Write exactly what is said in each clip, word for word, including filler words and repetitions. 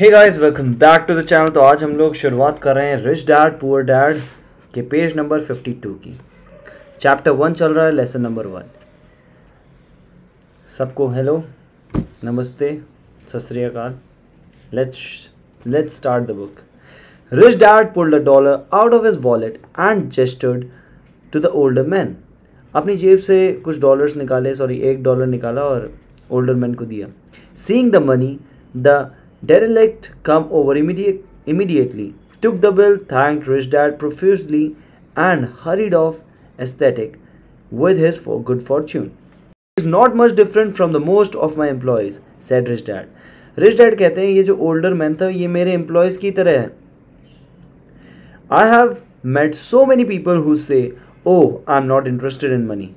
Hey guys welcome back to the channel. तो आज हम लोग शुरुआत कर रहे हैं रिच डैड पुअर डैड के पेज नंबर बावन की। चैप्टर वन चल रहा है, लेसन नंबर वन। सबको हेलो, नमस्ते, सस्रियाकाल। Let's let's start the book. Rich dad pulled a dollar out of his wallet and gestured to the older man. अपनी जेब से कुछ डॉलर्स निकाले, सॉरी एक डॉलर निकाला और ओल्डर मैन को दिया। Seeing the money the derelict come over immediate, immediately, took the bill, thanked Rich Dad profusely, and hurried off ecstatic with his for good fortune. It's not much different from the most of my employees, said Rich Dad. Rich Dad कहते हैं ये जो older man था ये मेरे employees की तरह है। I have met so many people who say, oh, I'm not interested in money,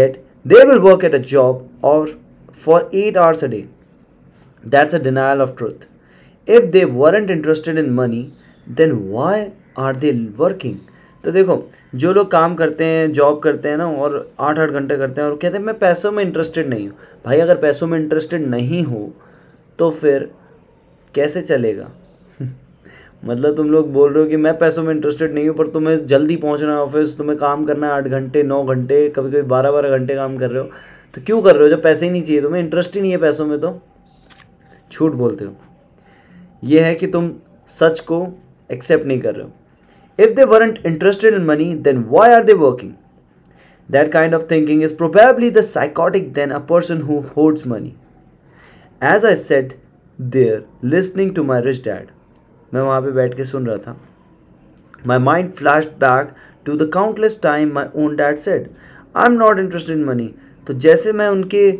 yet they will work at a job or for eight hours a day. That's a denial of truth. If they weren't interested in money, then why are they working? तो देखो, जो लोग काम करते हैं, job करते हैं ना, और आठ आठ घंटे करते हैं और कहते हैं मैं पैसों में इंटरेस्टेड नहीं हूँ। भाई अगर पैसों में इंटरेस्टेड नहीं हो तो फिर कैसे चलेगा? मतलब तुम लोग बोल रहे हो कि मैं पैसों में इंटरेस्टेड नहीं हूँ, पर तुम्हें जल्दी पहुँचना है ऑफिस, तुम्हें काम करना है आठ घंटे नौ घंटे कभी कभी बारह बारह घंटे काम कर रहे हो, तो क्यों कर रहे हो जब पैसे ही नहीं चाहिए तुम्हें, इंटरेस्ट ही नहीं है पैसों में, तो झूठ बोलते हो। यह है कि तुम सच को एक्सेप्ट नहीं कर रहे हो। If they weren't interested in money then why are they working. That kind of thinking is probably the psychotic then a person who holds money. As I said there listening to my rich dad, मैं वहाँ पे बैठ के सुन रहा था। My mind flashed back to the countless time my own dad said I am not interested in money. तो जैसे मैं उनके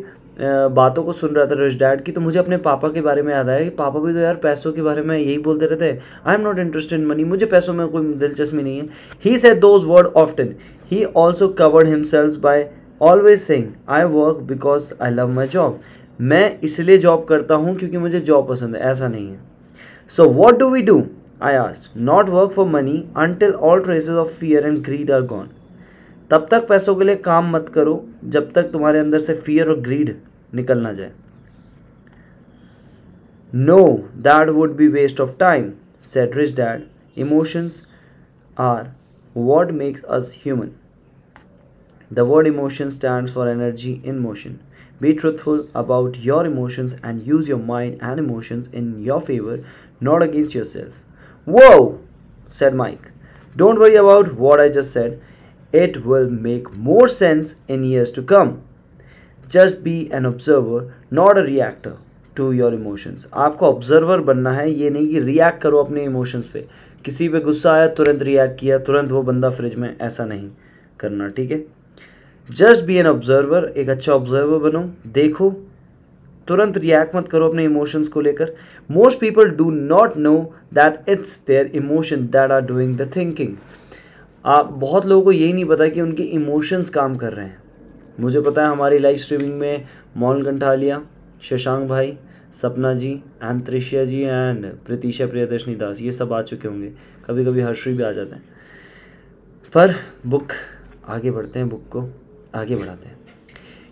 बातों को सुन रहा था रिच डैड की, तो मुझे अपने पापा के बारे में याद आया कि पापा भी तो यार पैसों के बारे में यही बोलते रहते हैं, I am not interested in money, मुझे पैसों में कोई दिलचस्पी नहीं है। He said those word often. He also covered himself by always saying I work because I love my job. मैं इसलिए जॉब करता हूँ क्योंकि मुझे जॉब पसंद है, ऐसा नहीं है। So what do we do, I asked. Not work for money until all traces of fear and greed are gone. तब तक पैसों के लिए काम मत करो जब तक तुम्हारे अंदर से फियर और ग्रीड निकल ना जाए। No that would be waste of time, said rich dad. Emotions are what makes us human. The word emotion stands for energy in motion. Be truthful about your emotions and use your mind and emotions in your favour, not against your self. वो said Mike, don't worry about what I just said. It will make more sense in years to come. Just be an observer, not a reactor to your emotions. आपको observer बनना है, ये नहीं कि react करो अपने emotions पे। किसी पे गुस्सा आया तुरंत react किया, तुरंत वो बंदा फ्रिज में, ऐसा नहीं करना, ठीक है? Just be an observer, एक अच्छा observer बनो, देखो, तुरंत react मत करो अपने emotions को लेकर। Most people do not know that it's their emotions that are doing the thinking. आप बहुत लोगों को यही नहीं पता कि उनके इमोशंस काम कर रहे हैं। मुझे पता है हमारी लाइव स्ट्रीमिंग में मौन कंठालिया, शशांक भाई, सपना जी एंड त्रिशा जी एंड प्रतीशा प्रियदर्शनी दास, ये सब आ चुके होंगे, कभी कभी हर्षी भी आ जाते हैं। पर बुक आगे बढ़ते हैं, बुक को आगे बढ़ाते हैं।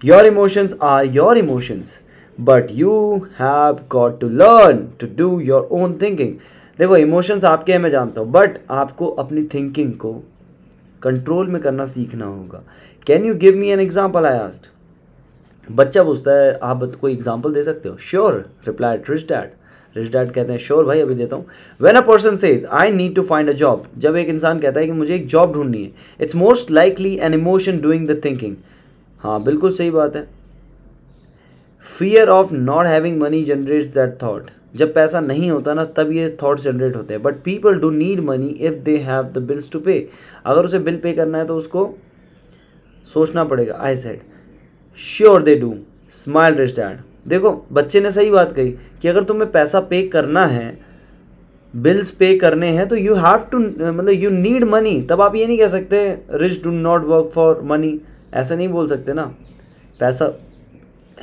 Your emotions are your emotions but you have got to learn to do your own thinking. देखो इमोशंस आपके हैं मैं जानता हूँ, बट आपको अपनी थिंकिंग को कंट्रोल में करना सीखना होगा। Can you give me an example, I asked. बच्चा पूछता है आप कोई एग्जाम्पल दे सकते हो? Sure, replied rich dad. Rich dad कहते हैं श्योर भाई अभी देता हूँ। When a person says I need to find a job, जब एक इंसान कहता है कि मुझे एक जॉब ढूंढनी है, it's most likely an emotion doing the thinking. हाँ बिल्कुल सही बात है। Fear of not having money generates that thought. जब पैसा नहीं होता ना तब ये थॉट्स जनरेट होते हैं। But people do need money if they have the bills to pay. अगर उसे बिल पे करना है तो उसको सोचना पड़ेगा। I said sure they do, smile rich dad. देखो बच्चे ने सही बात कही कि अगर तुम्हें पैसा पे करना है, बिल्स पे करने हैं, तो यू हैव टू, मतलब यू नीड मनी। तब आप ये नहीं कह सकते rich do not work for money, ऐसा नहीं बोल सकते ना। पैसा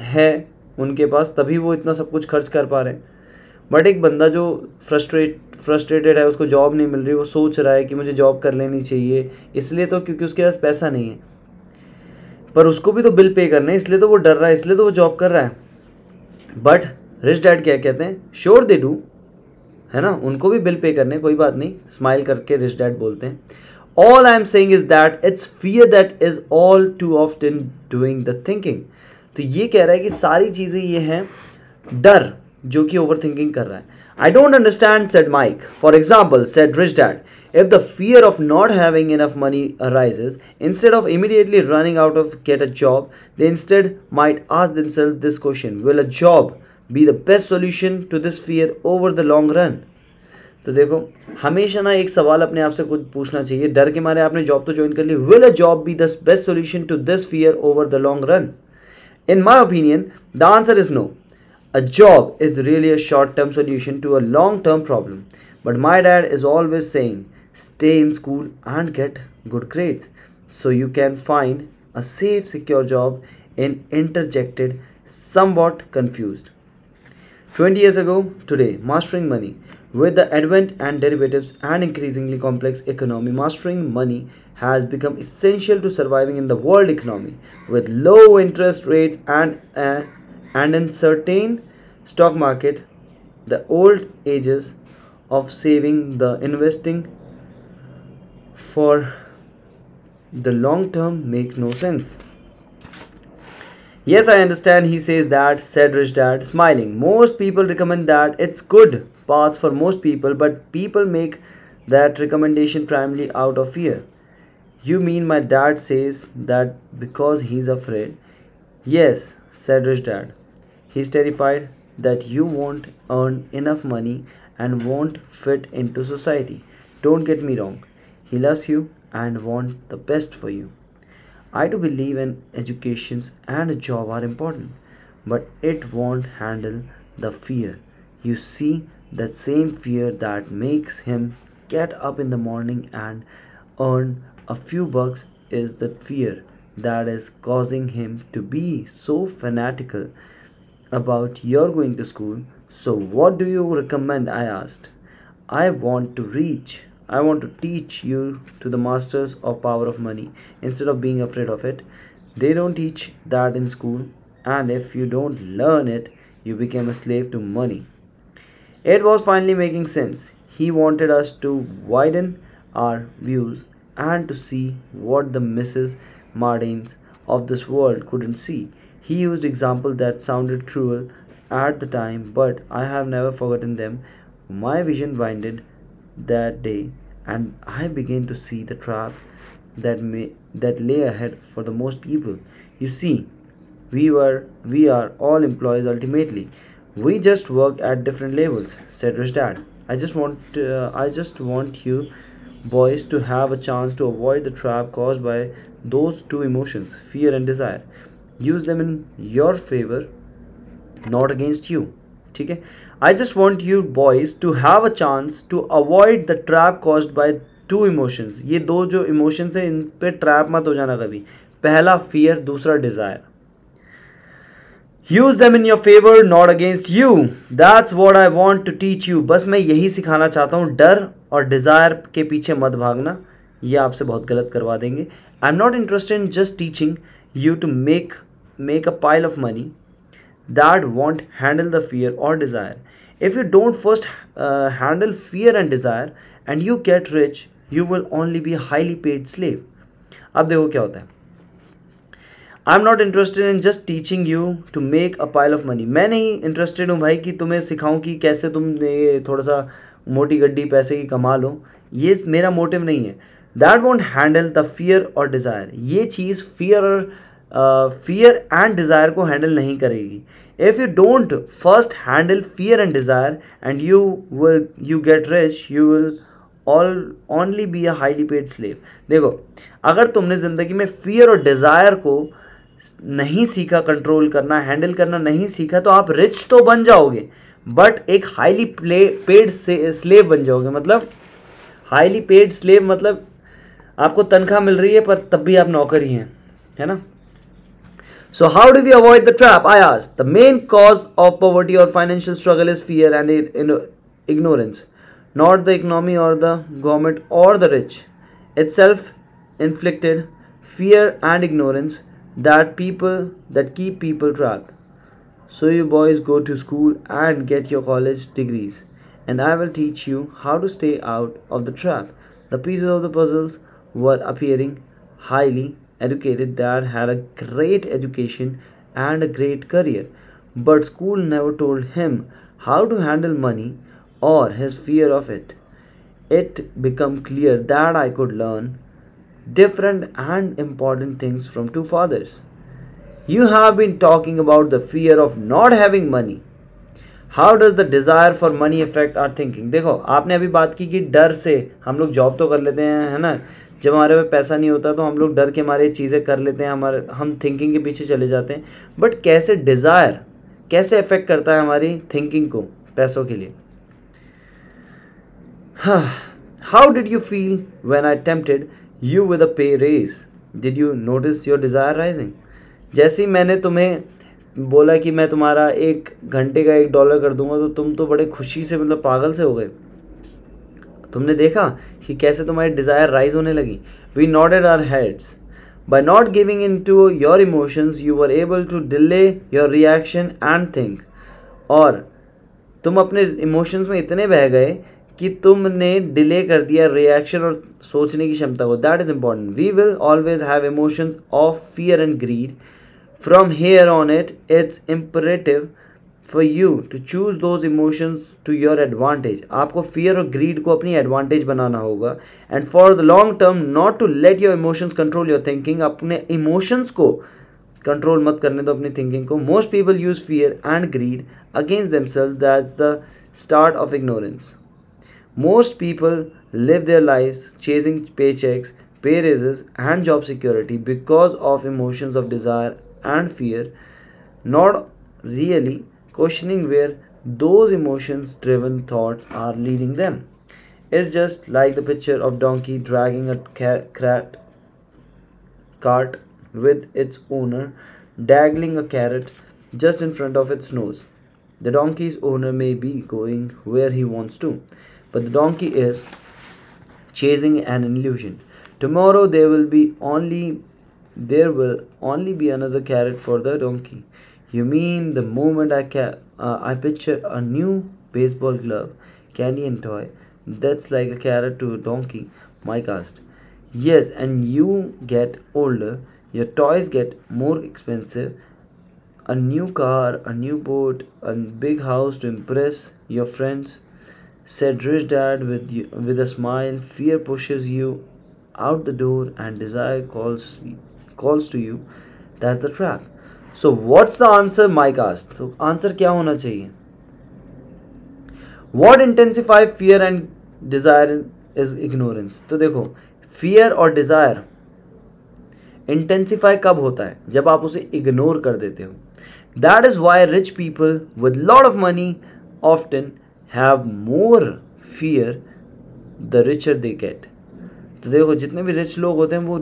है उनके पास तभी वो इतना सब कुछ खर्च कर पा रहे हैं। बट एक बंदा जो फ्रस्ट्रेट फ्रस्ट्रेटेड है, उसको जॉब नहीं मिल रही, वो सोच रहा है कि मुझे जॉब कर लेनी चाहिए, इसलिए तो क्योंकि उसके पास पैसा नहीं है, पर उसको भी तो बिल पे करना है, इसलिए तो वो डर रहा है, इसलिए तो वो जॉब कर रहा है। बट रिच डैड क्या कहते हैं? श्योर दे डू, है ना, उनको भी बिल पे करने, कोई बात नहीं, स्माइल करके रिच डैड बोलते हैं. All I am saying is that it's fear that is all too often doing the thinking. तो ये कह रहा है कि सारी चीज़ें ये हैं डर जो कि ओवर थिंकिंग कर रहा है. I don't understand said Mike. For example said rich dad, if the fear of not having enough money arises, instead of immediately running out of get a job, they instead might ask themselves this question, will a job be the best solution to this fear over the long run. तो देखो, हमेशा ना एक सवाल अपने आप से खुद पूछना चाहिए. डर के मारे आपने जॉब तो ज्वाइन कर ली, will a job be the best solution to this fear over the long run. In my opinion the answer is no. A job is really a short-term solution to a long-term problem. But my dad is always saying, stay in school and get good grades so you can find a safe, secure job, and interjected, somewhat confused. twenty years ago, today, mastering money. With the advent and derivatives and increasingly complex economy, mastering money has become essential to surviving in the world economy. With low interest rates and uh, and in certain stock market, the old ages of saving, the investing for the long term make no sense. Yes, I understand, he says that, said Rich Dad, smiling. Most people recommend that it's good path for most people, but people make that recommendation primarily out of fear. You mean my dad says that because he's afraid? Yes, said Rich Dad. He's terrified that you won't earn enough money and won't fit into society. Don't get me wrong. He loves you and wants the best for you. I do believe an education and a job are important, but it won't handle the fear. You see, the same fear that makes him get up in the morning and earn a few bucks is the fear that is causing him to be so fanatical about your going to school. So what do you recommend? I asked. I want to reach, I want to teach you to the masters of power of money instead of being afraid of it. They don't teach that in school, and if you don't learn it, you become a slave to money. It was finally making sense. He wanted us to widen our views and to see what the missus Martins of this world couldn't see. He used examples that sounded cruel at the time, but I have never forgotten them. My vision widened that day, and I began to see the trap that may that lay ahead for the most people. You see, we were we are all employees ultimately. We just work at different levels, said Rich Dad. I just want uh, I just want you boys to have a chance to avoid the trap caused by those two emotions, fear and desire. Use them in your favor, not against you. ठीक है, I just want you boys to have a chance to avoid the trap caused by two emotions. ये दो जो emotions हैं इन पे trap मत हो जाना कभी. पहला fear, दूसरा desire. Use them in your favor, not against you. That's what I want to teach you. बस मैं यही सिखाना चाहता हूँ. डर और डिज़ायर के पीछे मत भागना, ये आपसे बहुत गलत करवा देंगे. I am not interested in just teaching you to make make a pile of money that won't handle the fear और desire. If you don't first handle fear and desire and you get rich, you will only be highly paid slave. अब देखो क्या होता है. I am not interested in just teaching you to make a pile of money. मैं नहीं interested हूँ भाई कि तुम्हें सिखाऊँ कि कैसे तुम ये थोड़ा सा मोटी गड्डी पैसे की कमा लो, ये मेरा मोटिव नहीं है. That won't handle the fear और डिज़ायर. ये चीज़ फियर और फियर एंड डिज़ायर को हैंडल नहीं करेगी. If you don't first handle fear and desire and you will you get rich, you will all only be a highly paid slave. देखो, अगर तुमने ज़िंदगी में फियर और डिज़ायर को नहीं सीखा कंट्रोल करना, हैंडल करना नहीं सीखा, तो आप रिच तो बन जाओगे बट एक हाईली पेड से स्लेव बन जाओगे. मतलब हाईली पेड स्लेव मतलब आपको तनख्वाह मिल रही है पर तब भी आप नौकर ही हैं, है ना. So how do we avoid the trap? I asked. The main cause of poverty और financial struggle is fear and ignorance, not the economy और द गवर्नमेंट और the rich. It's self inflicted fear and ignorance that people that keep people trapped. So you boys go to school and get your college degrees and I will teach you how to stay out of the trap. The pieces of the puzzles were appearing. Highly educated dad had a great education and a great career, but school never told him how to handle money or his fear of it. It became clear that I could learn different and important things from two fathers. You have been talking about the fear of not having money. How does the desire for money affect our thinking? देखो आपने अभी बात की कि डर से हम लोग जॉब तो कर लेते हैं, है ना. जब हमारे पे पैसा नहीं होता तो हम लोग डर के मारे चीज़ें कर लेते हैं, हमारे हम थिंकिंग के पीछे चले जाते हैं. बट कैसे डिज़ायर कैसे अफेक्ट करता है हमारी थिंकिंग को पैसों के लिए? How did you feel when I tempted you with a pay raise? Did you notice your desire rising? जैसे ही मैंने तुम्हें बोला कि मैं तुम्हारा एक घंटे का एक डॉलर कर दूंगा तो तुम तो बड़े खुशी से मतलब पागल से हो गए. तुमने देखा कि कैसे तुम्हारी डिज़ायर राइज होने लगी. We nodded our heads. By not giving in to your emotions you were able to delay your reaction and think. और तुम अपने इमोशंस में इतने बह गए कि तुमने डिले कर दिया रिएक्शन और सोचने की क्षमता को. That is important. We will always have emotions of fear and greed. From here on it, it's imperative for you to choose those emotions to your advantage. आपको fear और greed को अपनी advantage बनाना होगा. And for the long term, not to let your emotions control your thinking. अपने emotions को control मत करने दो अपनी thinking को. Most people use fear and greed against themselves. That's the start of ignorance. Most people live their lives chasing paychecks, pay raises and job security because of emotions of desire and fear, not really questioning where those emotions driven thoughts are leading them. It's just like the picture of donkey dragging a cat cart with its owner dangling a carrot just in front of its nose. The donkey's owner may be going where he wants to, but the donkey is chasing an illusion. Tomorrow there will be only There will only be another carrot for the donkey. You mean the moment I ca uh, I picture a new baseball glove, candy and toy, that's like a carrot to a donkey, my cast. Yes, and you get older, your toys get more expensive, a new car, a new boat, a big house to impress your friends, said Rich Dad with, you, with a smile. Fear pushes you out the door and desire calls you. calls to you. That's the trap. So what's the answer, my cast? So answer क्या होना चाहिए? What intensify fear and desire is ignorance. तो देखो fear और desire intensify कब होता है? जब आप उसे ignore कर देते हो. That is why rich people with lot of money often have more fear the richer they get. तो देखो जितने भी rich लोग होते हैं वो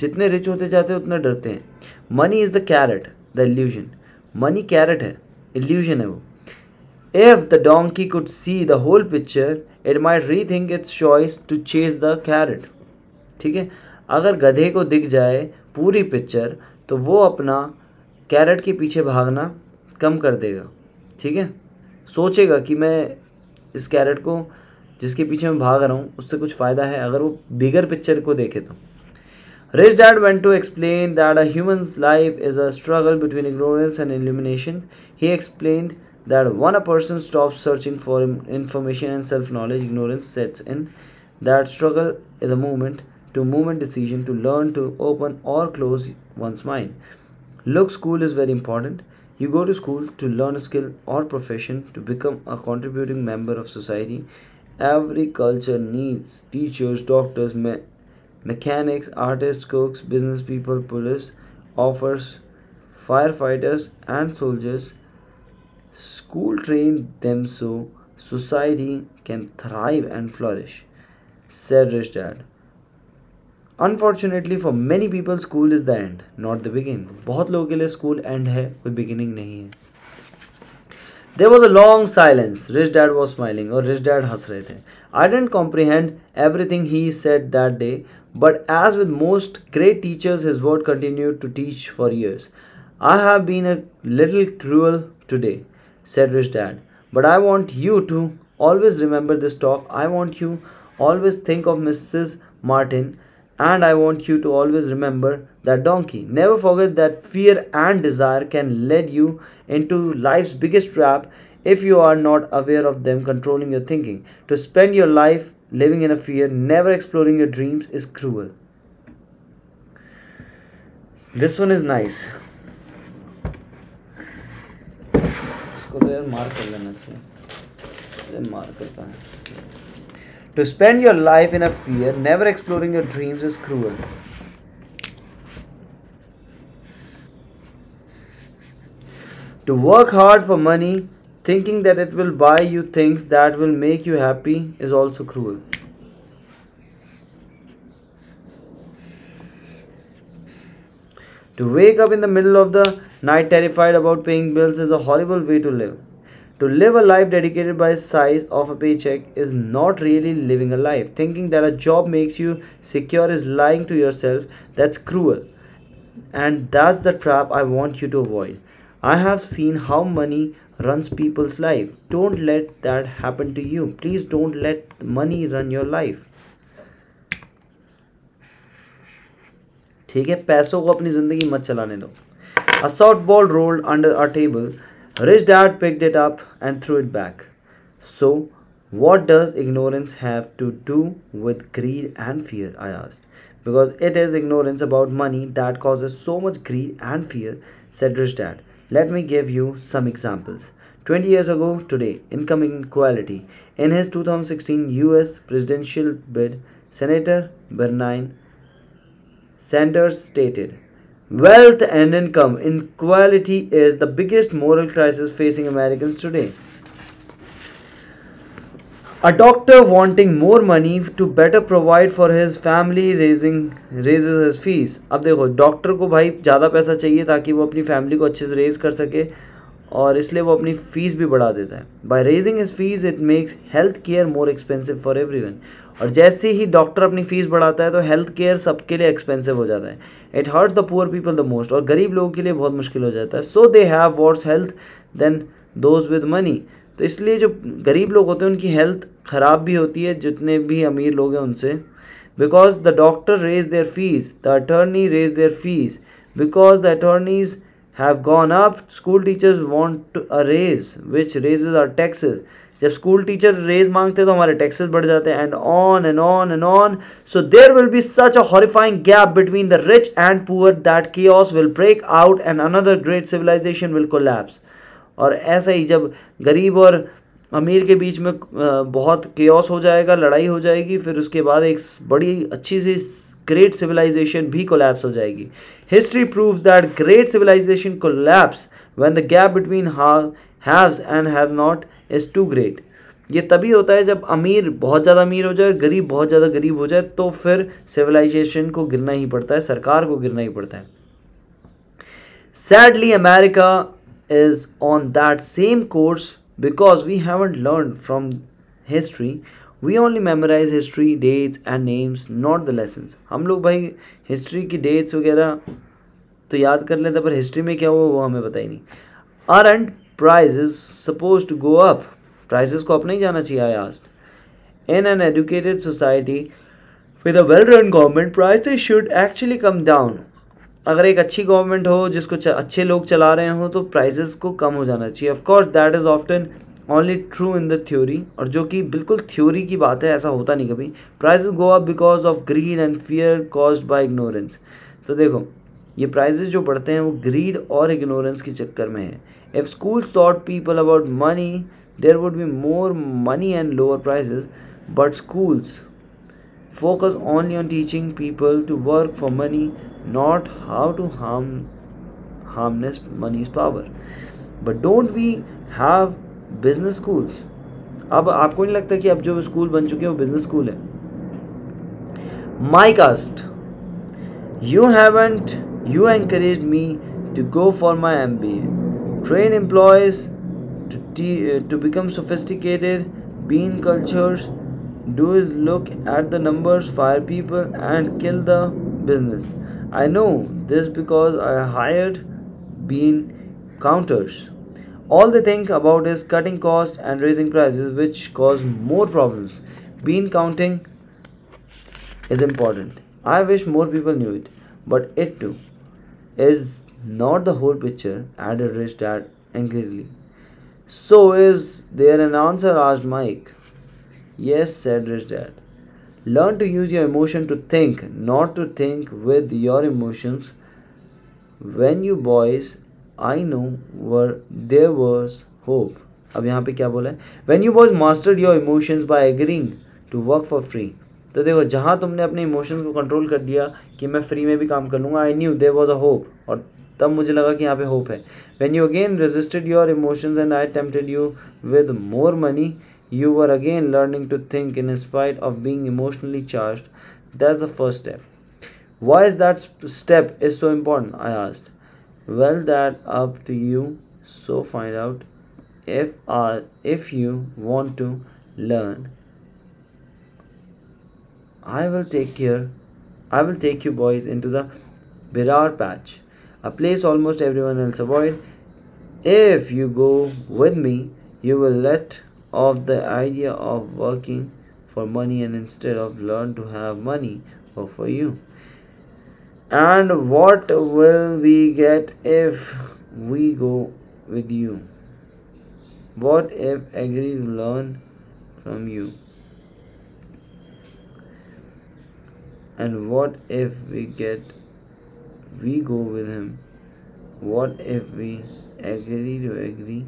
जितने रिच होते जाते हैं उतना डरते हैं. Money is the carrot the illusion. Money carrot है, इल्यूजन है वो. If the donkey could see the whole picture it might rethink its choice to chase the carrot. ठीक है, अगर गधे को दिख जाए पूरी पिक्चर तो वो अपना कैरेट के पीछे भागना कम कर देगा. ठीक है, सोचेगा कि मैं इस कैरेट को जिसके पीछे मैं भाग रहा हूँ उससे कुछ फ़ायदा है अगर वो बिगर पिक्चर को देखे तो. Rich Dad went to explain that a human's life is a struggle between ignorance and illumination. He explained that when a person stops searching for information and self-knowledge, ignorance sets in. That struggle is a moment-to-moment decision to learn to open or close one's mind. Look, school is very important. You go to school to learn a skill or profession to become a contributing member of society. Every culture needs teachers, doctors, men. mechanics, artists, cooks, business people, police officers, firefighters and soldiers. School train them so society can thrive and flourish, said Rich Dad. Unfortunately for many people, school is the end, not the beginning. बहुत लोगों के लिए school end है, कोई beginning नहीं है. There was a long silence. Rich Dad was smiling और Rich Dad हंस रहे थे. I didn't comprehend everything he said that day, but as with most great teachers, his word continued to teach for years. I have been a little cruel today, said Rich Dad, but I want you to Always remember this talk. I want you always think of Missus Martin, and I want you to always remember that donkey. Never forget that fear and desire can lead you into life's biggest trap if you are not aware of them controlling your thinking. To spend your life living in a fear, never exploring your dreams, is cruel. This one is nice. To spend your life in a fear, never exploring your dreams, is cruel. To work hard for money, thinking that it will buy you things that will make you happy, is also cruel. To wake up in the middle of the night terrified about paying bills is a horrible way to live. To live a life dedicated by the size of a paycheck is not really living a life. Thinking that a job makes you secure is lying to yourself. That's cruel. And that's the trap I want you to avoid. I have seen how money runs people's life. Don't let that happen to you. Please don't let money run your life. ठीक है, पैसों को अपनी जिंदगी मत चलाने दो. A softball rolled under our table. Rich Dad picked it up and threw it back. So, what does ignorance have to do with greed and fear? I asked. Because it is ignorance about money that causes so much greed and fear, said Rich Dad. Let me give you some examples. twenty years ago today, income inequality. In his two thousand sixteen U S presidential bid, Senator Bernie Sanders stated, "Wealth and income inequality is the biggest moral crisis facing Americans today." A doctor wanting more money to better provide for his family raising raises his fees. अब देखो, doctor को भाई ज़्यादा पैसा चाहिए ताकि वो अपनी फैमिली को अच्छे से रेज कर सके, और इसलिए वो अपनी फ़ीस भी बढ़ा देता है. By raising his fees it makes health care more expensive for everyone. और जैसे ही डॉक्टर अपनी फ़ीस बढ़ाता है तो हेल्थ केयर सबके लिए एक्सपेंसिव हो जाता है. It hurts the poor people the most. और गरीब लोगों के लिए बहुत मुश्किल हो जाता है. So they have worse health than those with money. तो इसलिए जो गरीब लोग होते हैं उनकी हेल्थ ख़राब भी होती है जितने भी अमीर लोग हैं उनसे. Because the doctor raise their fees, the attorney raise their fees. Because the attorneys have gone up, school teachers want a raise, which raises our taxes. जब school teacher raise मांगते हैं तो हमारे taxes बढ़ जाते हैं, and on and on and on. So there will be such a horrifying gap between the rich and poor that chaos will break out and another great civilization will collapse. और ऐसा ही जब गरीब और अमीर के बीच में बहुत chaos हो जाएगा, लड़ाई हो जाएगी, फिर उसके बाद एक बड़ी अच्छी सी great civilization भी collapse हो जाएगी. History proves that great civilization collapse when the gap between haves and have not is too great. ये तभी होता है जब अमीर बहुत ज़्यादा अमीर हो जाए, गरीब बहुत ज़्यादा गरीब हो जाए, तो फिर civilization को गिरना ही पड़ता है, सरकार को गिरना ही पड़ता है. Sadly, America is on that same course because we haven't learned from history. We only memorize history, dates and names, not the lessons. हम लोग भाई हिस्ट्री की डेट्स वगैरह तो याद कर लेते पर हिस्ट्री में क्या हुआ वो हमें पता ही नहीं. Aren't prices supposed to go up? Prices को अपना ही जाना चाहिए. I asked. In an educated society with a well-run government, prices should actually come down. अगर एक अच्छी गवर्नमेंट हो जिसको अच्छे लोग चला रहे हों तो प्राइसेस को कम हो जाना चाहिए. Of course, that is often only true in the theory. और जो कि बिल्कुल थ्योरी की बात है, ऐसा होता नहीं कभी. Prices go up because of greed and fear caused by ignorance. तो देखो ये prices जो बढ़ते हैं वो greed और ignorance के चक्कर में है. If schools taught people about money, there would be more money and lower prices. But schools focus only on teaching people to work for money, not how to harm harness money's power. But don't we have business schools? अब आपको नहीं लगता कि अब जो school बन चुके हैं वो बिजनेस स्कूल है? माई कास्ट you haven't you encourage me to go for my M B A. Train employees to become sophisticated, bean counters, do is look at the numbers, fire people and kill the business. I know this because I hired bean counters. All they think about is cutting costs and raising prices, which cause more problems. Bean counting is important. I wish more people knew it, but it too is not the whole picture, added Rich Dad angrily. So is there an answer? Asked Mike. Yes, said Rich Dad. Learn to use your emotion to think, not to think with your emotions. When you boys, I know where there was hope. अब यहाँ पे क्या बोला है? When you boys mastered your emotions by agreeing to work for free. तो देखो, जहाँ तुमने अपने emotions को control कर दिया कि मैं free में भी काम कर लूँगा, I knew there was a hope. और तब मुझे लगा कि यहाँ पे hope है. When you again resisted your emotions and I tempted you with more money, you were again learning to think in spite of being emotionally charged. That's the first step. Why is that step is so important? I asked. Well, that up to you. So find out if uh, if you want to learn. I will take care. I will take you boys into the Birar patch, a place almost everyone else avoid. If you go with me, you will let of the idea of working for money and instead of learn to have money work for you. And what will we get if we go with you? What if agree to learn from you? And what if we get we go with him? What if we agree to agree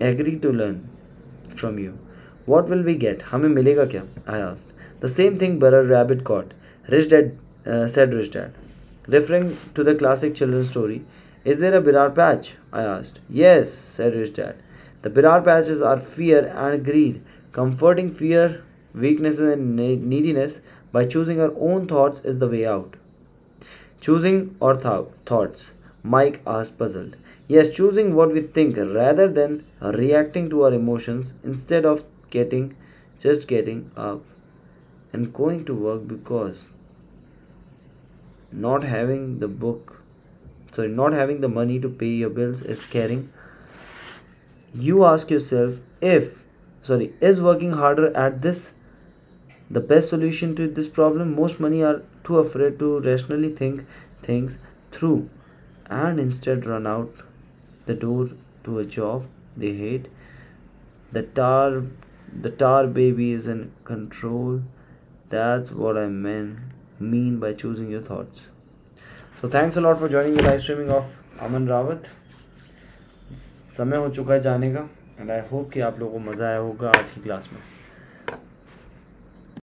agree to learn from you? What will we get? हमें मिलेगा क्या? I asked. The same thing Burr Rabbit caught. Rich Dad uh, said Rich Dad, referring to the classic children's story. Is there a Birar patch? I asked. Yes, said Rich Dad. The Birar patches are fear and greed, comforting fear, weakness and neediness by choosing our own thoughts is the way out. Choosing our th thoughts? Mike asked, puzzled. Yes, choosing what we think rather than reacting to our emotions, instead of getting, just getting up and going to work because not having the book, sorry, not having the money to pay your bills is scaring. You ask yourself if, sorry, is working harder at this the best solution to this problem? Most money are too afraid to rationally think things through, and instead run out the door to a job they hate. The tar, the tar baby is in control. That's what I mean, mean by choosing your thoughts. So thanks a lot for joining the live streaming of Aman Rawat. समय हो चुका है जाने का, and I hope कि आप लोगों को मज़ा आया होगा आज की क्लास में.